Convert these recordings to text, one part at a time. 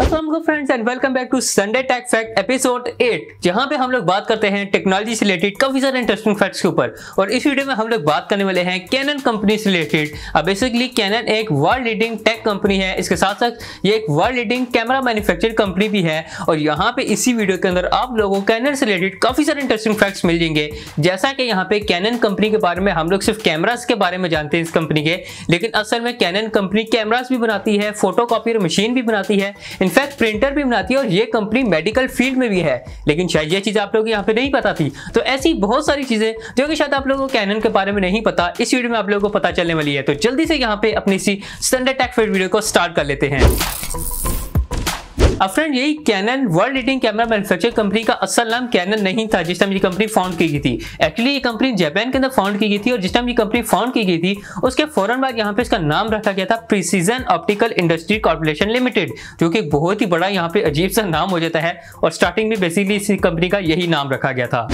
अस्सलाम वालेकुम friends and welcome back to Sunday tech fact episode 8, जहां पे हम लोग बात करते हैं टेक्नोलॉजी से रिलेटेड काफी सारे इंटरेस्टिंग फैक्ट्स के ऊपर। और इस वीडियो में हम लोग बात करने वाले हैं कैनन कंपनी से रिलेटेड। अब बेसिकली कैनन एक वर्ल्ड लीडिंग टेक कंपनी है, इसके साथ साथ ये एक world leading camera manufacturing company भी है। और यहाँ पे इसी वीडियो के अंदर आप लोगों को कैनन से रिलेटेड काफी सारे इंटरेस्टिंग फैक्ट्स मिल जाएंगे। जैसा कि यहाँ पे कैनन कंपनी के बारे में हम लोग सिर्फ कैमराज के बारे में जानते हैं इस कंपनी के, लेकिन असल में कैनन कंपनी कैमराज भी बनाती है, फोटोकॉपियर मशीन भी बनाती है, इनफैक्ट प्रिंटर भी बनाती है, और ये कंपनी मेडिकल फील्ड में भी है। लेकिन शायद ये चीज़ आप लोगों को यहाँ पे नहीं पता थी। तो ऐसी बहुत सारी चीज़ें जो कि शायद आप लोगों को कैनन के बारे में नहीं पता, इस वीडियो में आप लोगों को पता चलने वाली है। तो जल्दी से यहाँ पे अपनी इसी संडे टेक फैक्ट वीडियो को स्टार्ट कर लेते हैं। अब फ्रेंड, यही Canon world leading camera manufacture company का असल नाम कैनन नहीं था जिस टाइम ये कंपनी फाउंड की गई थी। एक्चुअली ये कंपनी जापान के अंदर फाउंड की गई थी, और जिस टाइम ये कंपनी फाउंड की गई थी उसके फौरन बाद यहाँ पे इसका नाम रखा गया था precision optical industry corporation limited, जो कि बहुत ही बड़ा यहाँ पे अजीब सा नाम हो जाता है। और स्टार्टिंग में बेसिकली इसी कंपनी का यही नाम रखा गया था।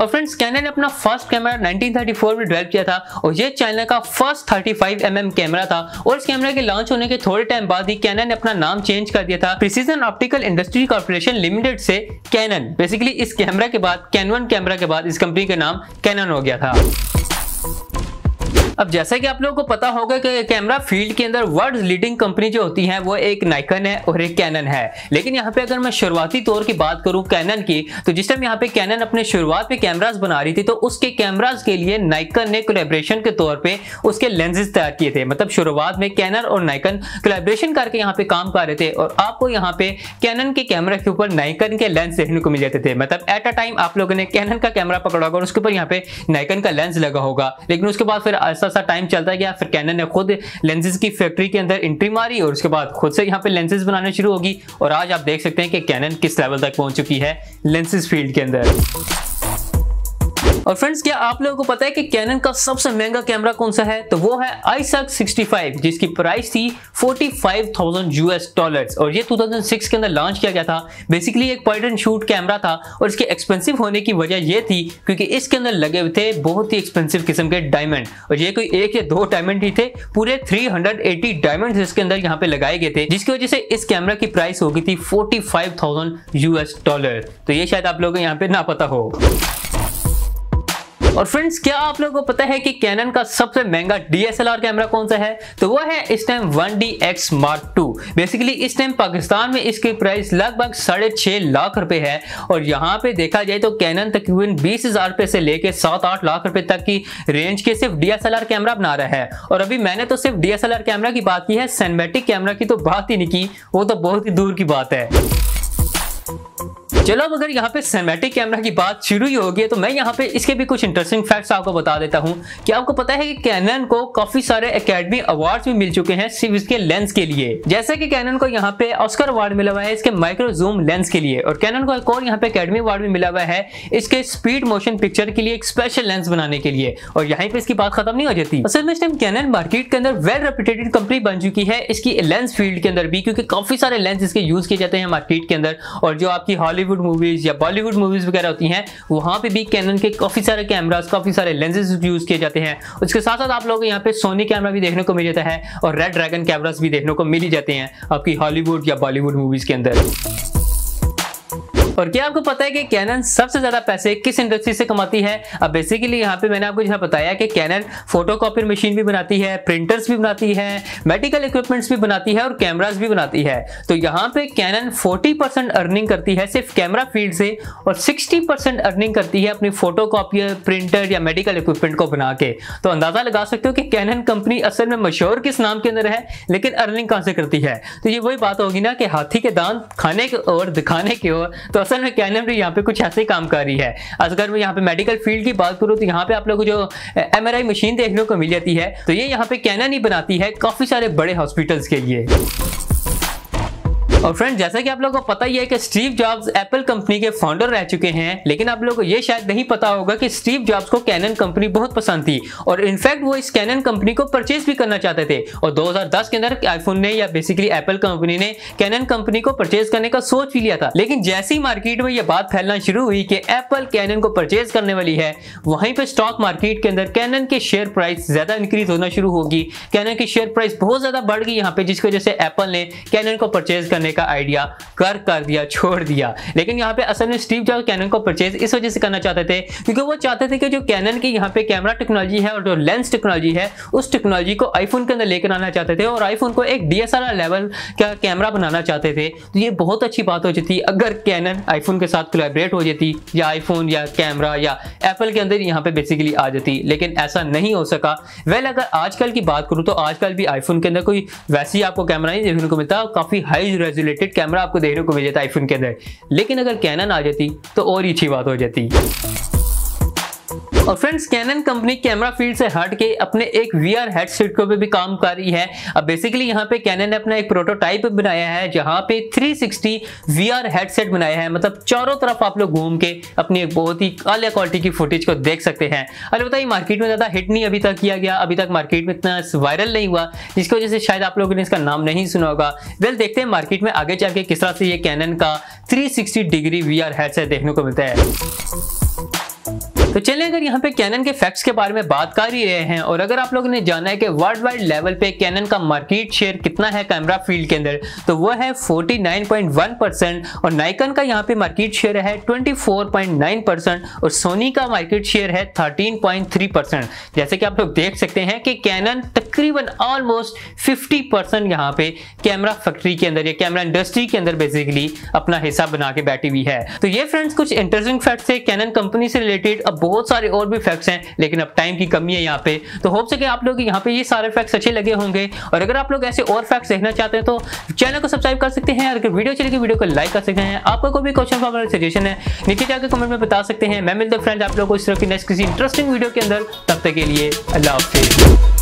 और फ्रेंड्स, कैनन ने अपना फर्स्ट कैमरा 1934 में डेवलप किया था, और ये चाइना का फर्स्ट 35mm कैमरा था। और इस कैमरा के लॉन्च होने के थोड़े टाइम बाद ही कैनन ने अपना नाम चेंज कर दिया था precision optical industry corporation limited से कैनन। बेसिकली इस कैमरा के बाद, कैनन कैमरा के बाद, इस कंपनी का नाम कैनन हो गया था। अब जैसा कि आप लोगों को पता होगा कि कैमरा फील्ड के अंदर वर्ल्ड लीडिंग कंपनी जो होती है वो एक नाइकन है और एक कैनन है। लेकिन यहाँ पे अगर मैं शुरुआती तौर की बात करूँ कैनन की, तो जिस टाइम यहाँ पे कैनन अपने शुरुआत में कैमरास बना रही थी, तो उसके कैमरास के लिए नाइकन ने कोलैबोरेशन के तौर पे उसके लेंसेज तैयार किए थे। मतलब शुरुआत में कैनन और नाइकन कोलैबोरेशन करके यहाँ पे काम कर रहे थे, और आपको यहाँ पे कैनन के कैमरा के ऊपर नाइकन के लेंस देखने को मिल जाते थे। मतलब एट अ टाइम आप लोगों ने कैनन का कैमरा पकड़ा होगा और उसके ऊपर यहाँ पे नाइकन का लेंस लगा होगा। लेकिन उसके बाद फिर सा टाइम चलता गया, फिर कैनन ने खुद लेंसेज की फैक्ट्री के अंदर एंट्री मारी, और उसके बाद खुद से यहाँ पे लेंसेज बनाने शुरू होगी। और आज आप देख सकते हैं कि कैनन किस लेवल तक पहुंच चुकी है लेंसेज फील्ड के अंदर। और फ्रेंड्स, क्या आप लोगों को पता है कि कैनन का सबसे महंगा कैमरा कौन सा है? तो वो है iSAK 65, जिसकी प्राइस थी $45,000 और ये 2006 के अंदर लॉन्च किया गया था। बेसिकली एक पॉइंट एंड शूट कैमरा था, और इसके एक्सपेंसिव होने की वजह ये थी क्योंकि इसके अंदर लगे हुए थे बहुत ही एक्सपेंसिव किस्म के डायमंड। और ये कोई एक या दो डायमंड ही थे, पूरे 380 डायमंड इसके अंदर यहाँ पे लगाए गए थे, जिसकी वजह से इस कैमरा की प्राइस हो गई थी $45,000। तो ये शायद आप लोगों को यहाँ पे ना पता हो। और फ्रेंड्स, क्या आप लोगों को पता है कि कैनन का सबसे महंगा DSLR कैमरा कौन सा है? तो वो है इस time 1D X Mark II। Basically इस टाइम पाकिस्तान में इसकी प्राइस लगभग 6.5 लाख रुपए है, और यहाँ पे देखा जाए तो कैनन तकरीबन 20,000 रुपए से लेके 7-8 लाख रुपए तक की रेंज के सिर्फ DSLR कैमरा बना रहा है। और अभी मैंने तो सिर्फ DSLR कैमरा की बात की है, सिनेमैटिक कैमरा की तो बात ही नहीं की, वो तो बहुत ही दूर की बात है। चलो, अब अगर यहाँ पे सिनेमैटिक कैमरा की बात शुरू ही होगी तो मैं यहाँ पे इसके भी कुछ इंटरेस्टिंग फैक्ट्स आपको बता देता हूँ। कि आपको पता है कि कैनन को काफी सारे एकेडमी अवार्ड्स भी मिल चुके हैं सिर्फ इसके लेंस के लिए। जैसे कि कैनन को यहाँ पे ऑस्कर अवार्ड मिला हुआ है इसके माइक्रो जूम लेंस के लिए, और कैनन को एक और यहाँ पे अकेडमी अवार्ड भी मिला हुआ है इसके स्पीड मोशन पिक्चर के लिए एक स्पेशल लेंस बनाने के लिए। और यहाँ पे इसकी बात खत्म नहीं हो जाती। असल में इस टाइम कैनन मार्केट के अंदर वेल रेप्यूटेटेड कंपनी बन चुकी है इसकी लेंस फील्ड के अंदर भी, क्योंकि काफी सारे लेंस इसके यूज किए जाते हैं मार्केट के अंदर। और जो आपकी हॉलीवुड मूवीज या बॉलीवुड मूवीज वगैरह होती हैं, वहां पे भी कैनन के काफी सारे कैमरास, काफी सारे लेंसेज यूज किए जाते हैं। उसके साथ साथ आप लोगों को यहाँ पे सोनी कैमरा भी देखने को मिल जाता है, और रेड ड्रैगन कैमरास भी देखने को मिल ही जाते हैं आपकी हॉलीवुड या बॉलीवुड मूवीज के अंदर। और क्या आपको पता है कि कैनन सबसे ज्यादा पैसे किस इंडस्ट्री से कमाती है? अब बेसिकली यहाँ पे मैंने आपको जहाँ बताया कि कैनन फोटोकॉपियर मशीन भी बनाती है, प्रिंटर्स भी बनाती है, मेडिकल इक्विपमेंट्स भी बनाती है, और कैमरास भी बनाती है। तो यहाँ पे कैनन 40% अर्निंग करती है सिर्फ कैमरा फील्ड से, और 60% अर्निंग करती है अपनी फोटोकॉपियर, प्रिंटर या मेडिकल इक्विपमेंट को बना के। तो अंदाजा लगा सकते हो कि कैनन कंपनी असल में मशहूर किस नाम के अंदर है, लेकिन अर्निंग कहाँ से करती है। तो ये वही बात होगी ना कि हाथी के दांत खाने के और दिखाने के और। तो असल में कैनन भी यहाँ पे कुछ ऐसे ही काम कर रही है। अगर मैं यहाँ पे मेडिकल फील्ड की बात करूँ तो यहाँ पे आप लोगों को जो MRI मशीन देखने को मिल जाती है, तो ये यहाँ पे कैनन ही बनाती है काफी सारे बड़े हॉस्पिटल्स के लिए। और फ्रेंड जैसा कि आप लोगों को पता ही है कि स्टीव जॉब्स एप्पल कंपनी के फाउंडर रह चुके हैं, लेकिन आप लोगों को ये शायद नहीं पता होगा कि स्टीव जॉब्स को कैनन कंपनी बहुत पसंद थी और इनफैक्ट वो इस कैनन कंपनी को परचेज भी करना चाहते थे। और 2010 के अंदर आईफोन ने या बेसिकली एप्पल कंपनी ने कैनन कंपनी को परचेज करने का सोच भी लिया था, लेकिन जैसे ही मार्केट में यह बात फैलना शुरू हुई कि एप्पल कैनन को परचेज करने वाली है, वहीं पर स्टॉक मार्केट के अंदर कैनन के शेयर प्राइस ज्यादा इंक्रीज होना शुरू होगी। कैनन की शेयर प्राइस बहुत ज्यादा बढ़ गई यहाँ पे, जिसकी वजह से एप्पल ने कैनन को परचेज करने का आइडिया कर दिया छोड़ दिया। लेकिन यहाँ पे असल में स्टीव जॉब्स कैनन को परचेज इस वजह से करना चाहते थे क्योंकि वो चाहते थे कि जो कैनन की यहाँ पे कैमरा टेक्नोलॉजी है और जो लेंस टेक्नोलॉजी है उस टेक्नोलॉजी को आईफोन के अंदर लेकर आना चाहते थे और आईफोन को एक डीएसएलआर लेवल का कैमरा बनाना चाहते थे। तो ये बहुत अच्छी बात हो जाती अगर कैनन आईफोन के साथ कोलैबोरेट हो जाती या आईफोन या कैमरा या एप्पल के अंदर यहाँ पे बेसिकली आ जाती, लेकिन ऐसा नहीं हो सका। वेल अगर आजकल की बात करूँ तो आजकल भी आईफोन के अंदर कोई वैसी आपको कैमरा नहीं देखने को मिलता, काफी हाई रेजोल्यूटेड कैमरा आपको देखने को मिल जाता आईफोन के अंदर, लेकिन अगर कैनन आ जाती तो और अच्छी बात हो जाती। और friends Canon company camera field से हट के अपने एक वीआर हेडसेट को भी काम कर रही है। अब बेसिकली यहाँ पे कैनन ने अपना एक प्रोटोटाइप बनाया है जहाँ पे 360 वीआर हेडसेट बनाया है, मतलब चारों तरफ आप लोग घूम के अपनी एक बहुत ही अलग क्वालिटी की फुटेज को देख सकते हैं। अलबत्ता ये मार्केट में ज़्यादा हिट नहीं अभी तक किया गया, अभी तक मार्केट में इतना वायरल नहीं हुआ, जिसकी वजह से शायद आप लोगों ने इसका नाम नहीं सुना होगा। वेल देखते हैं मार्केट में आगे चल के किस तरह से ये कैनन का 360 डिग्री वीआर हेडसेट देखने को मिलता है। तो चलिए अगर यहाँ पे कैनन के फैक्ट्स के बारे में बात कर ही रहे हैं और अगर आप लोगों ने जाना है कि वर्ल्ड वाइड लेवल पे कैनन का मार्केट शेयर कितना है कैमरा फील्ड के अंदर, तो वो है 49.1% और नाइकन का यहाँ पे मार्केट शेयर है 24.9% और सोनी का मार्केट शेयर है 13.3%। जैसे कि आप लोग देख सकते हैं कि कैनन तकरीबन ऑलमोस्ट 50% यहाँ पे कैमरा फैक्ट्री के अंदर या कैमरा इंडस्ट्री के अंदर बेसिकली अपना हिस्सा बना के बैठी हुई है। तो ये फ्रेंड्स कुछ इंटरेस्टिंग फैक्ट्स है कैनन कंपनी से रिलेटेड। अब बहुत सारे और भी फैक्ट्स हैं लेकिन अब टाइम की कमी है यहाँ पे, तो होप से कि आप लोग यहाँ पे ये सारे फैक्ट्स अच्छे लगे होंगे। और अगर आप लोग ऐसे और फैक्ट्स देखना चाहते हैं तो चैनल को सब्सक्राइब कर सकते हैं, अगर वीडियो चलेगी वीडियो को लाइक कर सकते हैं। आपका कोई भी क्वेश्चन फॉर सजेशन है नीचे जाकर कमेंट में बता सकते हैं। मैं मिलता हूं फ्रेंड्स आप लोग को इस तरह की नेक्स्ट किसी इंटरेस्टिंग वीडियो के अंदर, तब तक के लिए अल्लाह हाफिज़।